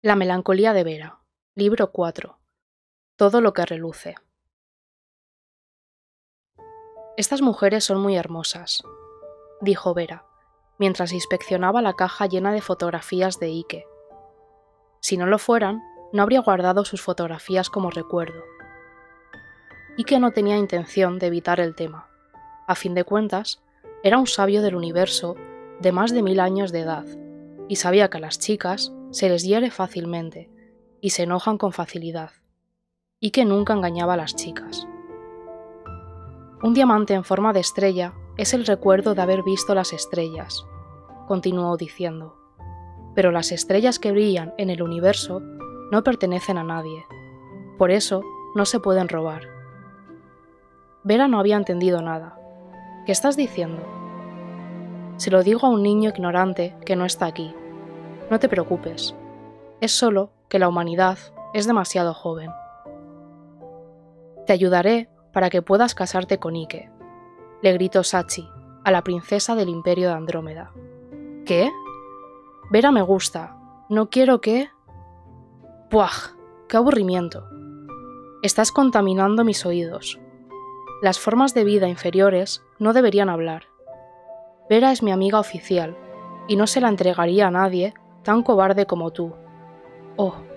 La melancolía de Vera, libro 4. Todo lo que reluce. Estas mujeres son muy hermosas, dijo Vera, mientras inspeccionaba la caja llena de fotografías de Ike. Si no lo fueran, no habría guardado sus fotografías como recuerdo. Ike no tenía intención de evitar el tema. A fin de cuentas, era un sabio del universo de más de 1000 años de edad, y sabía que a las chicas se les hiere fácilmente y se enojan con facilidad, y que nunca engañaba a las chicas. Un diamante en forma de estrella es el recuerdo de haber visto las estrellas, continuó diciendo, pero las estrellas que brillan en el universo no pertenecen a nadie, por eso no se pueden robar. Vera no había entendido nada. ¿Qué estás diciendo? Se lo digo a un niño ignorante que no está aquí. No te preocupes, es solo que la humanidad es demasiado joven. Te ayudaré para que puedas casarte con Ike, le gritó Sachi a la princesa del Imperio de Andrómeda. ¿Qué? Vera me gusta, no quiero que... ¡Puaj! ¡Qué aburrimiento! Estás contaminando mis oídos. Las formas de vida inferiores no deberían hablar. Vera es mi amiga oficial y no se la entregaría a nadie tan cobarde como tú. Oh,